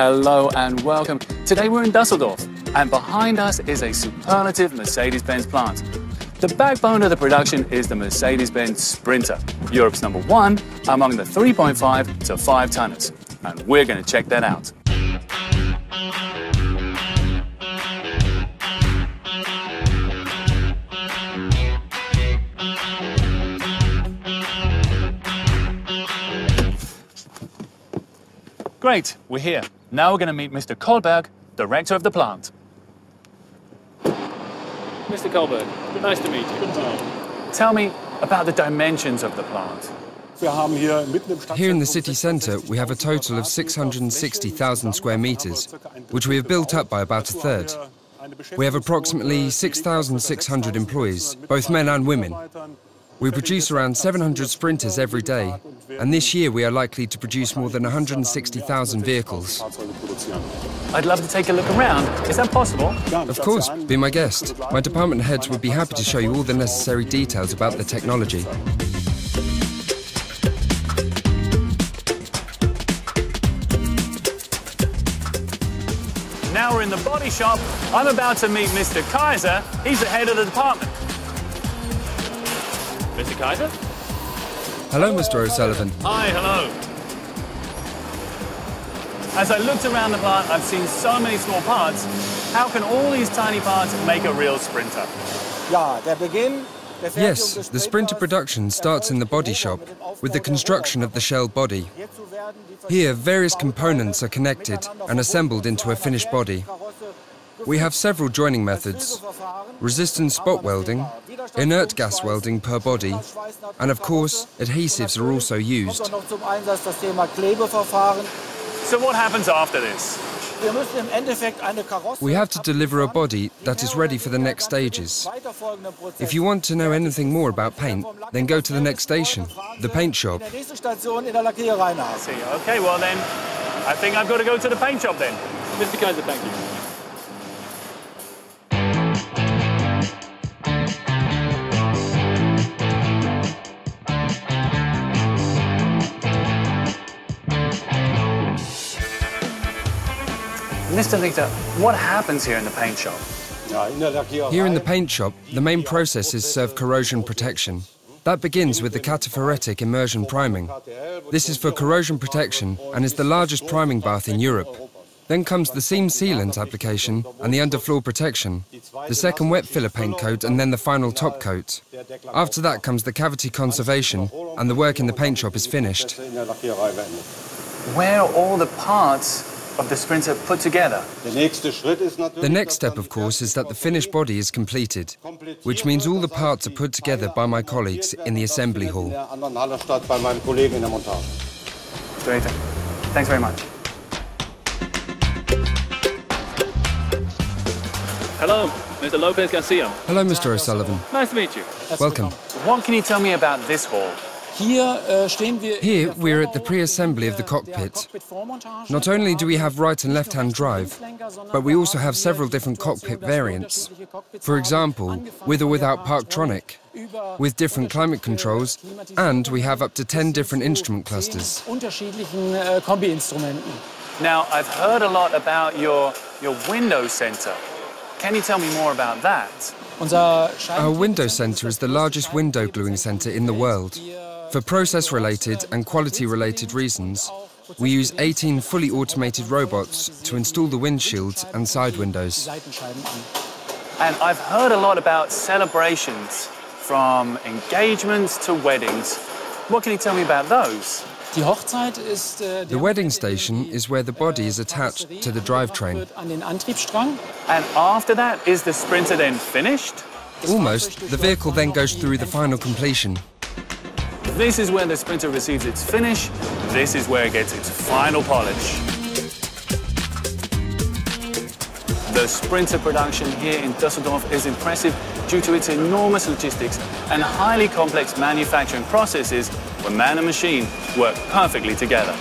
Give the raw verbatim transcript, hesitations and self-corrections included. Hello and welcome. Today we're in Düsseldorf, and behind us is a superlative Mercedes-Benz plant. The backbone of the production is the Mercedes-Benz Sprinter, Europe's number one among the three point five to five tonners, and we're going to check that out. Great, we're here. Now we're going to meet Mister Kohlberg, director of the plant. Mister Kohlberg, nice to meet you. Tell me about the dimensions of the plant. Here in the city centre, we have a total of six hundred sixty thousand square metres, which we have built up by about a third. We have approximately six thousand six hundred employees, both men and women. We produce around seven hundred sprinters every day, and this year we are likely to produce more than one hundred sixty thousand vehicles. I'd love to take a look around. Is that possible? Of course, be my guest. My department heads would be happy to show you all the necessary details about the technology. Now we're in the body shop. I'm about to meet Mister Kaiser. He's the head of the department. Mister Kaiser? Hello, Mister O'Sullivan. Hi, hello. As I looked around the plant, I've seen so many small parts. How can all these tiny parts make a real sprinter? Yes, the sprinter production starts in the body shop with the construction of the shell body. Here, various components are connected and assembled into a finished body. We have several joining methods: resistance spot welding, inert gas welding per body, and of course, adhesives are also used. So what happens after this? We have to deliver a body that is ready for the next stages. If you want to know anything more about paint, then go to the next station, the paint shop. I see. Okay, well then, I think I've got to go to the paint shop then. Mister Kaiser, thank you. Mister Victor, what happens here in the paint shop? Here in the paint shop, the main process is surf corrosion protection. That begins with the cataphoretic immersion priming. This is for corrosion protection and is the largest priming bath in Europe. Then comes the seam sealant application and the underfloor protection, the second wet filler paint coat and then the final top coat. After that comes the cavity conservation and the work in the paint shop is finished. Where are all the parts of the sprinter put together? The next step, of course, is that the finished body is completed, which means all the parts are put together by my colleagues in the assembly hall. Great. Thanks very much. Hello, Mister Lopez Garcia. Hello, Mister O'Sullivan. Nice to meet you. Welcome. What can you tell me about this hall? Here we're at the pre-assembly of the cockpit. Not only do we have right and left-hand drive, but we also have several different cockpit variants. For example, with or without Parktronic, with different climate controls, and we have up to ten different instrument clusters. Now, I've heard a lot about your, your window center. Can you tell me more about that? Our window center is the largest window gluing center in the world. For process-related and quality-related reasons, we use eighteen fully automated robots to install the windshields and side windows. And I've heard a lot about celebrations, from engagements to weddings. What can you tell me about those? The wedding station is where the body is attached to the drivetrain. And after that, is the sprinter then finished? Almost. The vehicle then goes through the final completion. This is where the sprinter receives its finish. This is where it gets its final polish. The sprinter production here in Düsseldorf is impressive due to its enormous logistics and highly complex manufacturing processes where man and machine work perfectly together.